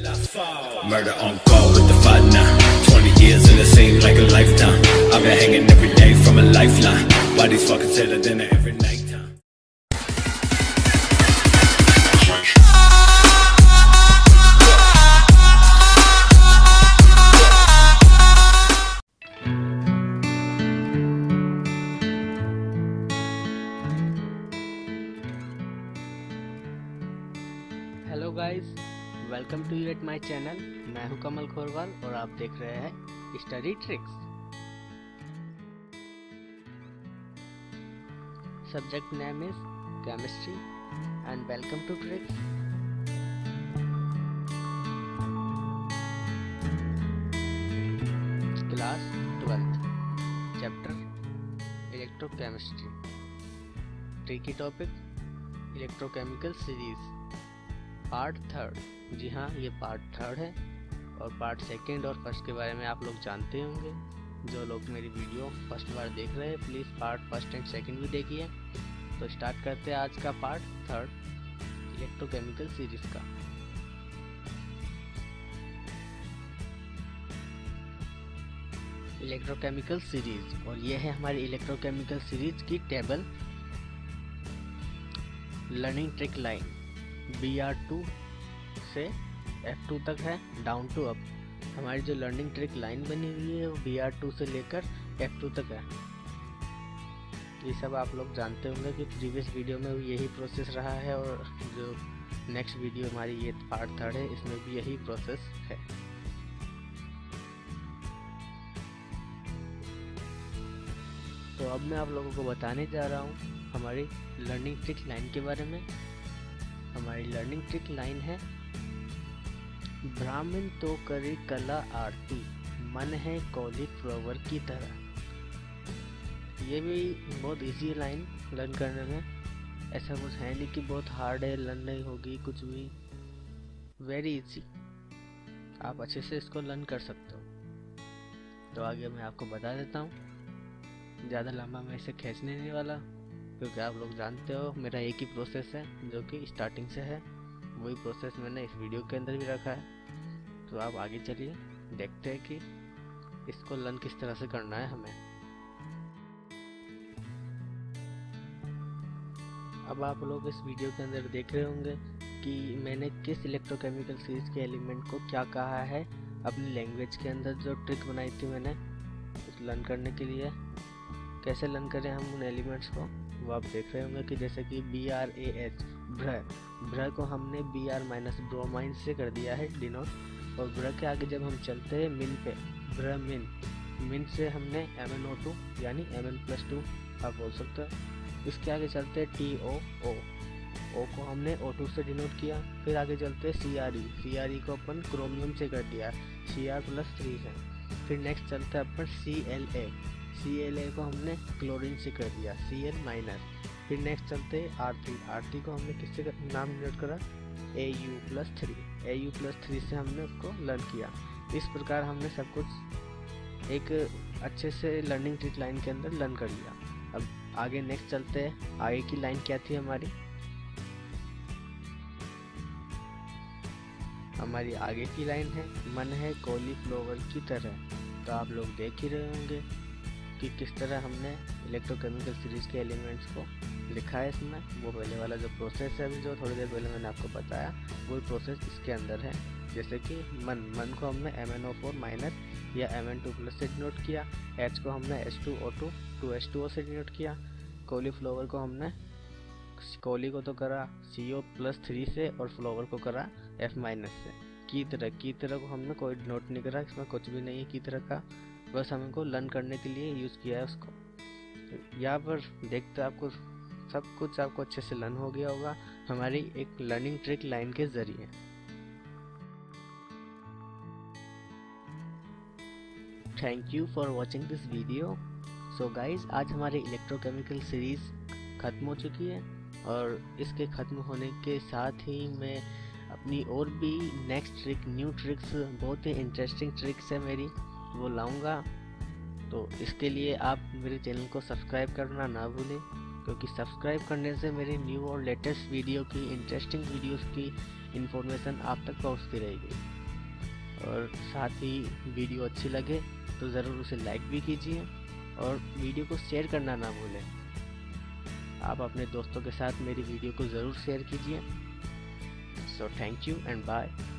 Murder on call with the fight now. 20 years and it seems like a lifetime. I've been hanging every day from a lifeline. Why these fuckers tell a dinner every night time? Hello guys, welcome to you at my channel. मैं हूं कमल खोरवाल और आप देख रहे हैं study tricks. Subject name is chemistry and welcome to tricks. Class 12th, chapter electrochemistry. Tricky topic electrochemical series, part third. जी हाँ, ये पार्ट थर्ड है और पार्ट सेकंड और फर्स्ट के बारे में आप लोग जानते होंगे। जो लोग मेरी वीडियो फर्स्ट बार देख रहे हैं, please part first and second भी देखिए। तो स्टार्ट करते हैं आज का पार्ट थर्ड इलेक्ट्रोकेमिकल सीरीज का। इलेक्ट्रोकेमिकल सीरीज, और ये है हमारी इलेक्ट्रोकेमिकल सीरीज की table. Learning trick line BR2 से F2 तक है, डाउन टू अप। हमारी जो लर्निंग ट्रिक लाइन बनी हुई है वो BR2 से लेकर F2 तक है। ये सब आप लोग जानते होंगे कि प्रीवियस वीडियो में यही प्रोसेस रहा है और जो नेक्स्ट वीडियो हमारी ये पार्ट थर्ड है इसमें भी यही प्रोसेस है। तो अब मैं आप लोगों को बताने जा रहा हूँ हमारी लर्निंग ट्रिक लाइन के बारे में। हमारी लर्निंग ट्रिक लाइन है, ब्राह्मण तो करे कला आरती, मन है कौलिक फ्लावर की तरह। ये भी बहुत इजी लाइन लर्न करने में, ऐसा कुछ है नहीं कि बहुत हार्ड है, लर्न नहीं होगी कुछ भी। वेरी इजी, आप अच्छे से इसको लर्न कर सकते हो। तो आगे मैं आपको बता देता हूँ, ज़्यादा लंबा मैं इसे खींचने नहीं वाला क्योंकि आप लोग जानते हो मेरा एक ही प्रोसेस है जो कि स्टार्टिंग से है। वही प्रोसेस मैंने इस वीडियो के अंदर भी रखा है। तो आप आगे चलिए, देखते हैं कि इसको लर्न किस तरह से करना है हमें। अब आप लोग इस वीडियो के अंदर देख रहे होंगे कि मैंने किस इलेक्ट्रोकेमिकल सीरीज के एलिमेंट को क्या कहा है। अपनी लैंग्वेज के अंदर जो ट्रिक बनाई थी मैंने उस लर्न करने के लिए, कैसे लर्न करें हम उन एलिमेंट्स को, वो आप देख रहे होंगे कि जैसे कि BRAH, ब्र को हमने BR-BROMINE से कर दिया है डिनोट। और ब्र के आगे जब हम चलते हैं मिन पे, ब्र मिन से हमने MnO2 यानी Mn+2 आप बोल सकते हो। इसके आगे चलते हैं TOO, O को हमने O2 से डिनोट किया। फिर आगे चलते CRE, CRE को अपन क्रोमियम से कर दिया, Cr+3 से। फिर नेक्स्ट चलते हैं अपन CLA को हमने क्लोरीन से कर दिया, Cl-। फिर नेक्स्ट चलते हैं R3 को हमने किससे नाम डिनोट करा, Au+3 से हमने उसको लर्न किया। इस प्रकार हमने सब कुछ एक अच्छे से लर्निंग ट्रिक लाइन के अंदर लर्न कर लिया। अब आगे नेक्स्ट चलते हैं, आगे की लाइन क्या थी हमारी। हमारी आगे की लाइन है, मन है कॉलीफ्लावर की तरह। तो आप लोग देख ही रहे होंगे कि किस तरह हमने इलेक्ट्रोकेमिकल सीरीज के एलिमेंट्स को लिखा है। इसमें वो पहले वाला जो प्रोसेस है, अभी जो थोड़ी देर पहले मैंने आपको बताया, वो प्रोसेस इसके अंदर है। जैसे कि मन को हमने MnO4- या Mn2+ से डिनोट किया। H को हमने H2O2 2H2O से डिनोट किया। कॉलीफ्लावर को हमने कॉली को तो करा CO+3 से और फ्लावर को करा F- से। की तरह को हमने कोई डिनोट नहीं करा, इसमें कुछ भी नहीं है की तरह का, बस हमें को लर्न करने के लिए यूज़ किया है उसको। यहाँ पर देखते आपको सब कुछ आपको अच्छे से लर्न हो गया होगा हमारी एक लर्निंग ट्रिक लाइन के ज़रिए। Thank you for watching this video. So guys, आज हमारी इलेक्ट्रोकेमिकल सीरीज़ ख़त्म हो चुकी है और इसके ख़त्म होने के साथ ही मैं अपनी और भी नेक्स्ट ट्रिक, न्यू ट्रिक्स, बहुत ही इंटरेस्टिंग ट्रिक्स है मेरी, वो लाऊंगा। तो इसके लिए आप मेरे चैनल को सब्सक्राइब करना ना भूलें, क्योंकि सब्सक्राइब करने से मेरे न्यू और लेटेस्ट वीडियो की, इंटरेस्टिंग वीडियोस की इन्फॉर्मेशन आप तक पहुंचती रहेगी। और साथ ही वीडियो अच्छी लगे तो ज़रूर उसे लाइक भी कीजिए और वीडियो को शेयर करना ना भूलें। आप अपने दोस्तों के साथ मेरी वीडियो को ज़रूर शेयर कीजिए। So thank you and bye.